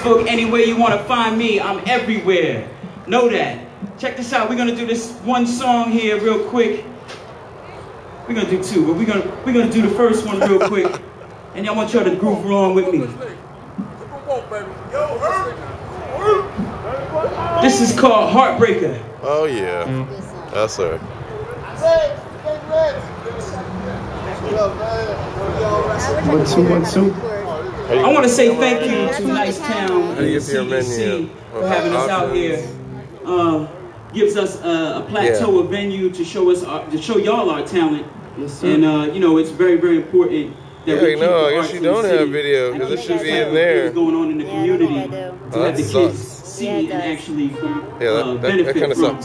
Facebook, anywhere you want to find me, I'm everywhere. Know that. Check this out. We're going to do this one song here real quick. We're going to do two, but we're gonna do the first one real quick. And y'all want y'all to groove along with me. This is called Heartbreaker. Oh, yeah. That's her. I want to say thank you to Nice Town and the CDC for having us out here. Gives us a plateau of venue to show us, to show y'all our talent. Yes, sir. And you know, it's very, very important that we keep the arts in the city. I guess you don't have video because it should be in there. What's going on in the community to have the kids see and actually benefit that from.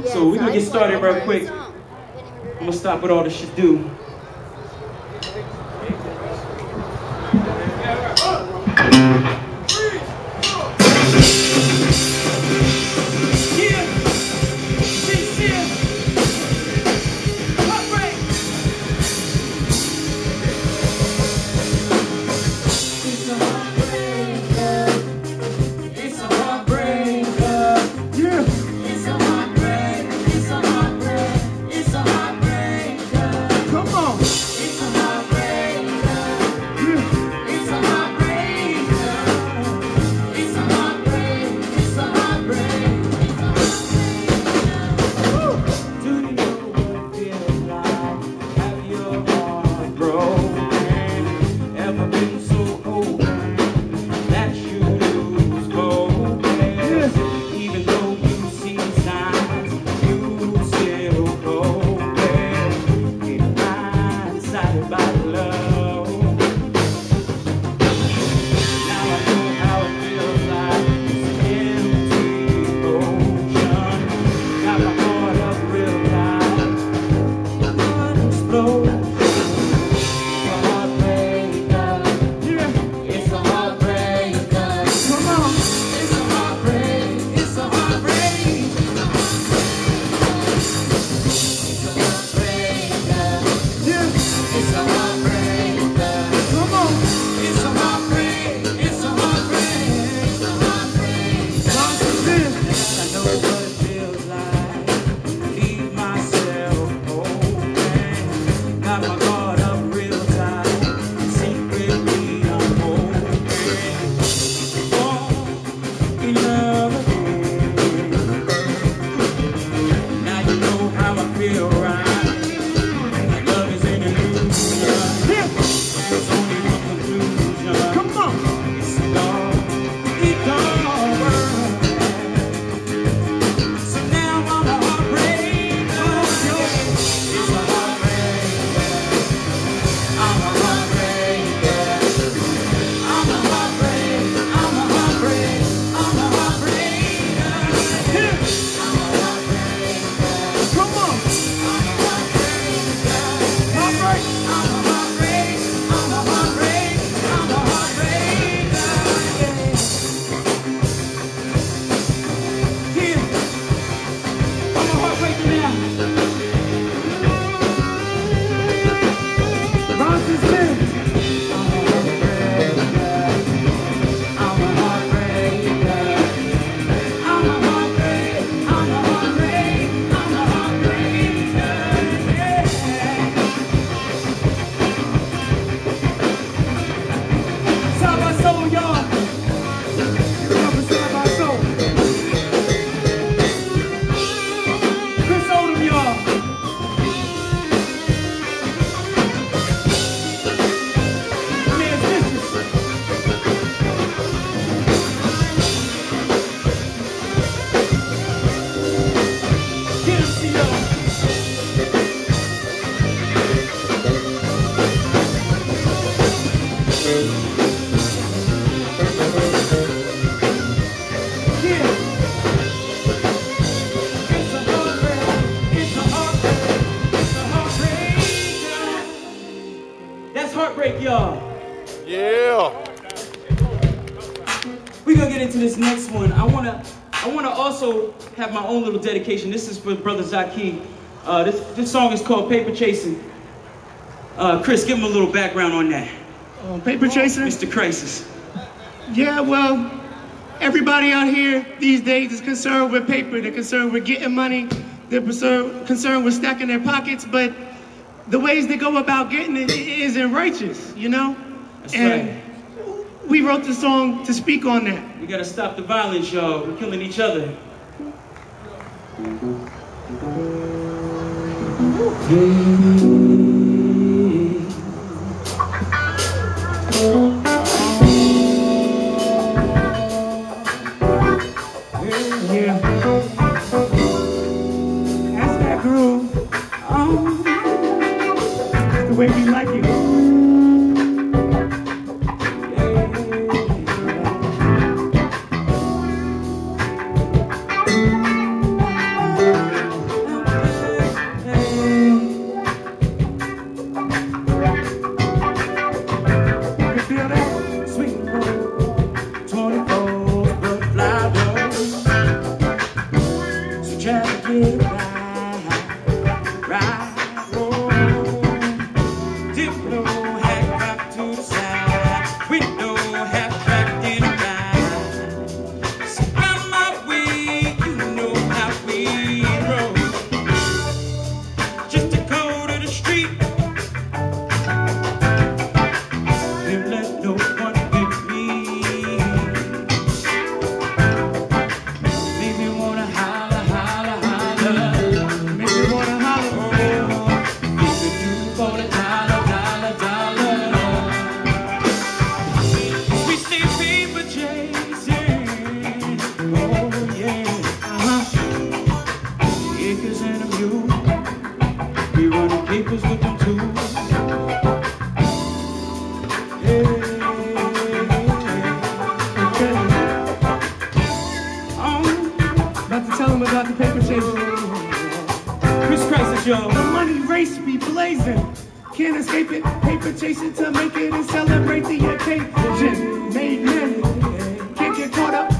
Sucks. So we're gonna get started real quick. I'm gonna stop what all this shit do. Have my own little dedication. This is for Brother Zaki. This song is called Paper Chasing. Chris, give him a little background on that. Paper Chasing? Mr. Crisis. Yeah, well, everybody out here these days is concerned with paper. They're concerned with getting money. They're concerned with stacking their pockets. But the ways they go about getting it isn't righteous, you know? That's right. We wrote the song to speak on that. We gotta stop the violence, y'all. We're killing each other. Yeah. That's that groove. Oh, that's the way we like it. Chris Crisis, yo. The money race be blazing. Can't escape it. Paper chasing to make it and celebrate the occasion. Made men. Can't get caught up.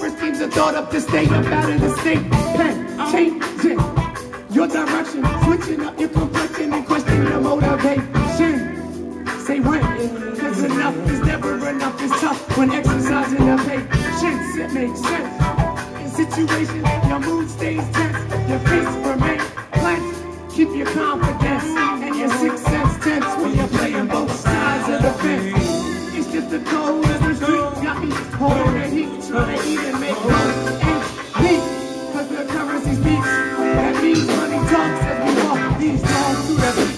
First teams are thought up to stay up out of the state. Pen changing your direction. Switching up your complexion and questioning the motivation. Say when. Cause enough is never enough. It's tough when exercising the patience. It makes sense. Situation, your mood stays tense, your face remains blank. Keep your confidence and your sixth sense tense when you're playing both sides of the fence. It's just the cold of the street, got me holding the heat, trying to eat and make money and heat. Cause the currency speaks, that means money talks as we walk these dogs through the street.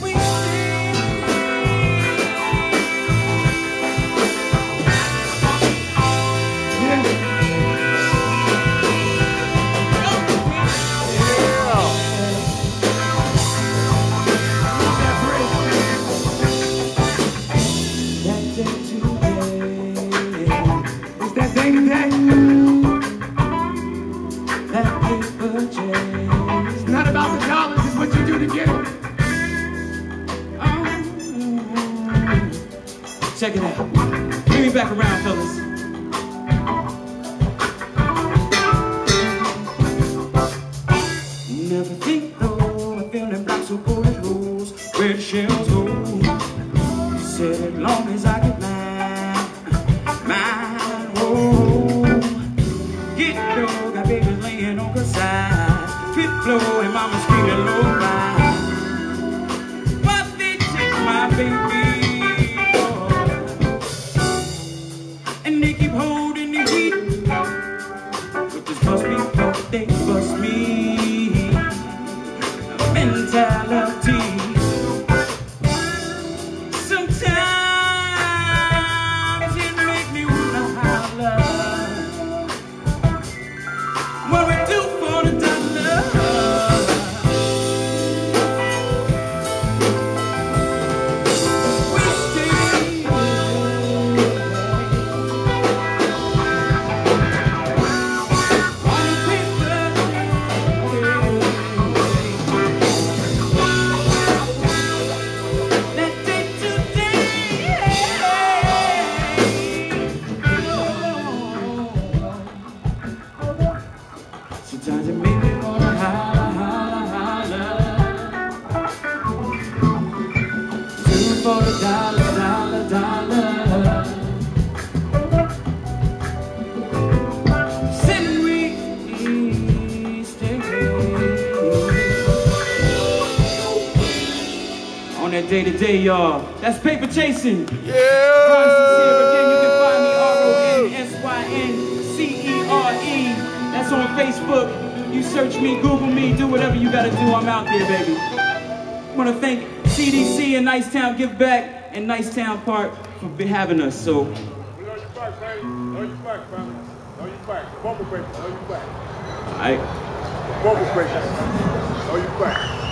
Check it out. Bring me back around, fellas. Never think, though, I'm feeling blocks of bullet holes where the shells go. Said as long as I can find my home. Get low, got babies laying on the side. Fifth low, and mama's screaming low by. But they take my baby. For a dollar, dollar, dollar. that day to day, y'all. That's Paper Chasing. Yeah! Again, you can find me RONSYNCERE. That's on Facebook. You search me, Google me, do whatever you gotta do. I'm out there, baby. I wanna thank CDC and Nicetown Give Back and Nice Town Park for having us, so. We know you back, baby. Know you back, family. Know you back. Bubble breakers, know you back. All right. Bubble breakers, know you back.